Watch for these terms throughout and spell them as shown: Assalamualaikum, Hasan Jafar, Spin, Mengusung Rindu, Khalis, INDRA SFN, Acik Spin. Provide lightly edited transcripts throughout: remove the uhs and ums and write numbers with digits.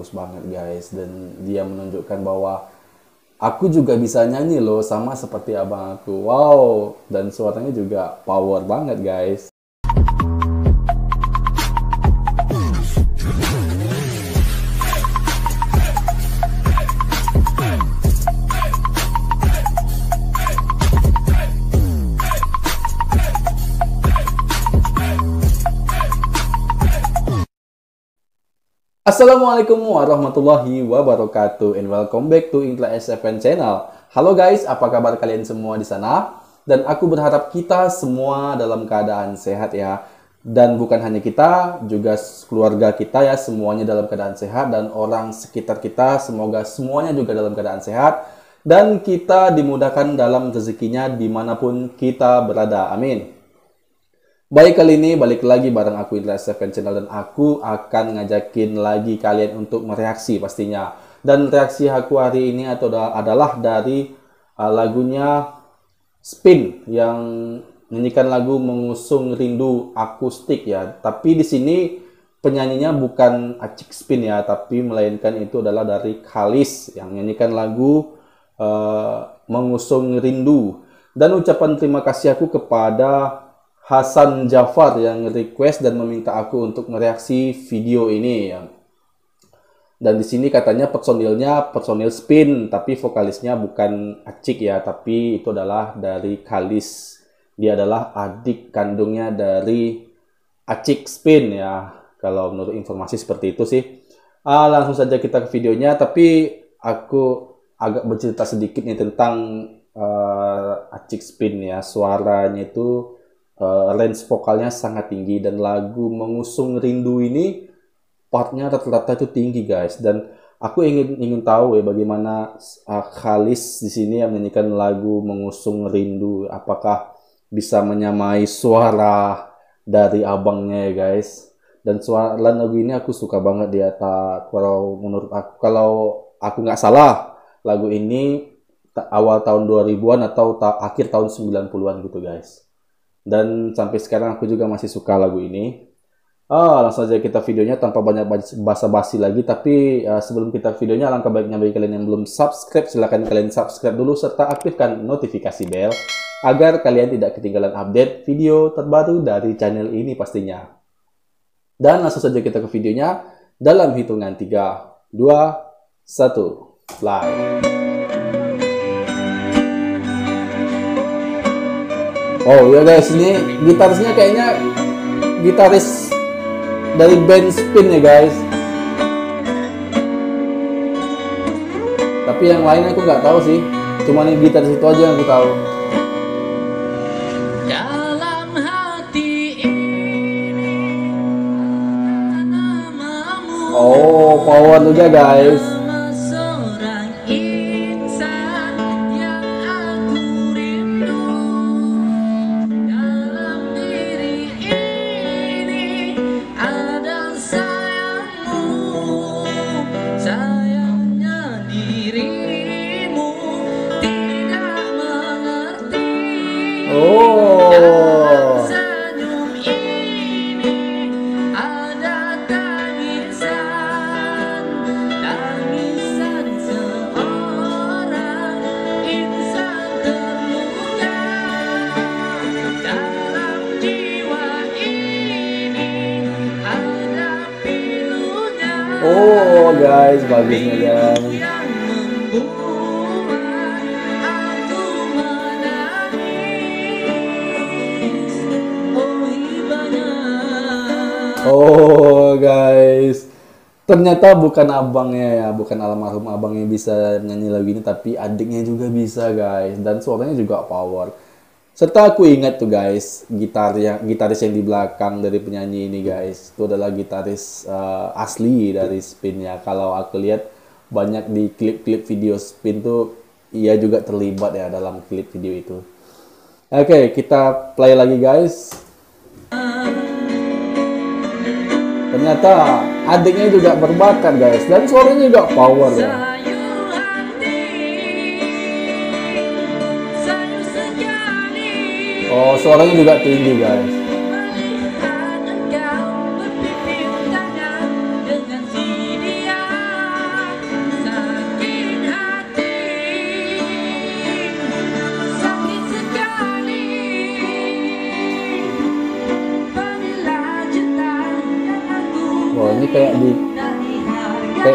Bagus banget guys, dan dia menunjukkan bahwa aku juga bisa nyanyi loh sama seperti abang aku. Wow, dan suaranya juga power banget guys. Assalamualaikum warahmatullahi wabarakatuh, and welcome back to INDRA SFN channel. Halo guys, apa kabar kalian semua di sana? Dan aku berharap kita semua dalam keadaan sehat ya. Dan bukan hanya kita, juga keluarga kita ya, semuanya dalam keadaan sehat. Dan orang sekitar kita, semoga semuanya juga dalam keadaan sehat. Dan kita dimudahkan dalam rezekinya dimanapun kita berada, amin. Baik, kali ini balik lagi bareng aku Indra SFN Channel, dan aku akan ngajakin lagi kalian untuk mereaksi pastinya. Dan reaksi aku hari ini adalah dari lagunya Spin yang menyanyikan lagu Mengusung Rindu akustik ya. Tapi di sini penyanyinya bukan Acik Spin ya, tapi melainkan itu adalah dari Khalis yang menyanyikan lagu Mengusung Rindu. Dan ucapan terima kasih aku kepada Hasan Jafar yang request dan meminta aku untuk mereaksi video ini. Dan di sini katanya personilnya personil Spin, tapi vokalisnya bukan Acik ya, tapi itu adalah dari Khalis. Dia adalah adik kandungnya dari Acik Spin ya. Kalau menurut informasi seperti itu sih. Langsung saja kita ke videonya, tapi aku agak bercerita sedikit nih tentang Acik Spin ya. Suaranya itu range vokalnya sangat tinggi, dan lagu Mengusung Rindu ini partnya rata-rata itu tinggi guys. Dan aku ingin tahu ya bagaimana Khalis di sini yang menyanyikan lagu Mengusung Rindu, apakah bisa menyamai suara dari abangnya ya guys. Dan suara lagu ini aku suka banget dia. Kalau menurut aku, kalau aku nggak salah, lagu ini awal tahun 2000-an atau akhir tahun 90-an gitu guys. Dan sampai sekarang aku juga masih suka lagu ini. Langsung aja kita videonya tanpa banyak basa-basi lagi. Tapi sebelum kita videonya, alangkah baiknya bagi kalian yang belum subscribe, silahkan kalian subscribe dulu serta aktifkan notifikasi bell agar kalian tidak ketinggalan update video terbaru dari channel ini pastinya. Dan langsung saja kita ke videonya dalam hitungan 3, 2, 1, play. Oh ya guys, ini gitarisnya kayaknya gitaris dari band Spin ya guys. Tapi yang lain aku nggak tahu sih. Cuma nih gitaris itu aja yang aku tahu. Dalam hati ini, oh, power juga guys. Oh guys, bagusnya guys. Oh guys, ternyata bukan abangnya ya, bukan almarhum abangnya bisa nyanyi lagu ini, tapi adiknya juga bisa guys. Dan suaranya juga power. Serta aku ingat tuh guys, gitaris yang di belakang dari penyanyi ini guys, itu adalah gitaris asli dari Spin ya. Kalau aku lihat banyak di klip-klip video Spin tuh, ia juga terlibat ya dalam klip video itu. Oke, kita play lagi guys. Ternyata adiknya juga berbakat guys, dan suaranya juga power ya. Oh, suaranya juga tinggi guys.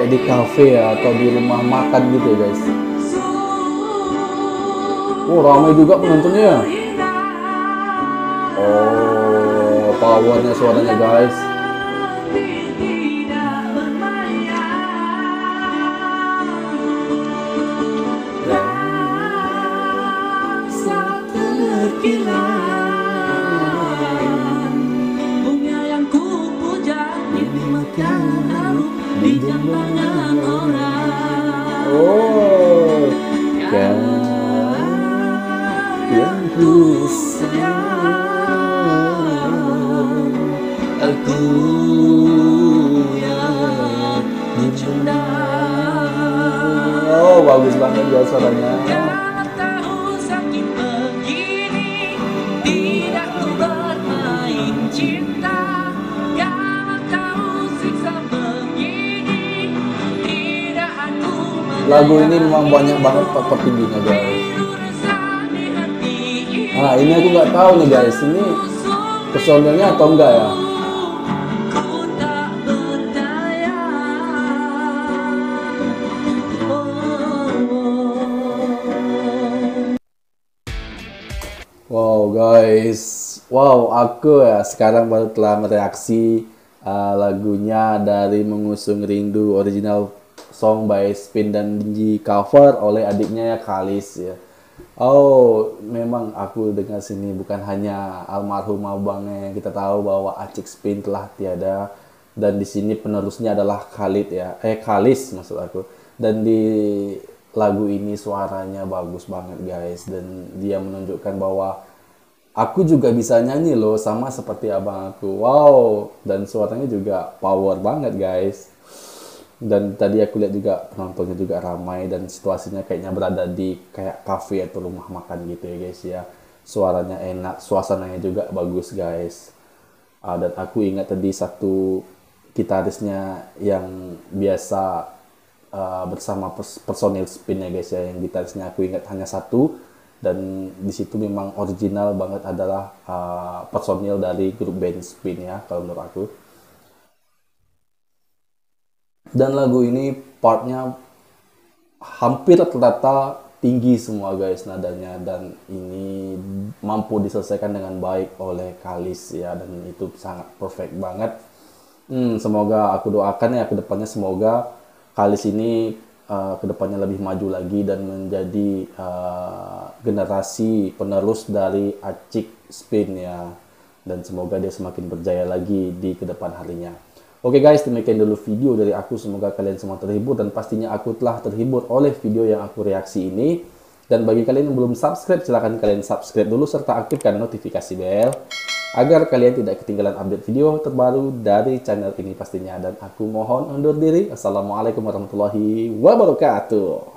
kayak di kafe ya, atau di rumah makan gitu ya guys. Oh, ramai juga penontonnya. Oh, powernya suaranya guys. Oh, kan yang ku sayang, aku yang dicunda. Oh, bagus banget ya suaranya. Lagu ini memang banyak banget petinjunya guys. Nah ini aku nggak tahu nih guys, ini personelnya atau enggak ya? Wow guys, wow aku ya sekarang baru telah mereaksi lagunya dari Mengusung Rindu original song by Spin dan Dinji cover oleh adiknya ya Khalis ya. Oh, memang aku dengar sini bukan hanya almarhum abangnya, kita tahu bahwa Acik Spin telah tiada dan di sini penerusnya adalah Khalid ya. Khalis maksud aku. Dan di lagu ini suaranya bagus banget guys, dan dia menunjukkan bahwa aku juga bisa nyanyi loh sama seperti abang aku. Wow, dan suaranya juga power banget guys. Dan tadi aku lihat juga penontonnya juga ramai dan situasinya kayaknya berada di kayak kafe atau rumah makan gitu ya guys ya. Suaranya enak, suasananya juga bagus guys. Dan aku ingat tadi satu gitarisnya yang biasa bersama personil Spin ya guys ya. Yang gitarisnya aku ingat hanya satu, dan disitu memang original banget adalah personil dari grup band Spin ya kalau menurut aku. Dan lagu ini partnya hampir rata-rata tinggi semua guys nadanya, dan ini mampu diselesaikan dengan baik oleh Khalis ya, dan itu sangat perfect banget. Semoga aku doakan ya kedepannya, semoga Khalis ini kedepannya lebih maju lagi dan menjadi generasi penerus dari Acik Spin ya, dan semoga dia semakin berjaya lagi di kedepan harinya. Oke guys, demikian dulu video dari aku. Semoga kalian semua terhibur, dan pastinya aku telah terhibur oleh video yang aku reaksi ini. Dan bagi kalian yang belum subscribe, silahkan kalian subscribe dulu serta aktifkan notifikasi bel agar kalian tidak ketinggalan update video terbaru dari channel ini pastinya. Dan aku mohon undur diri. Assalamualaikum warahmatullahi wabarakatuh.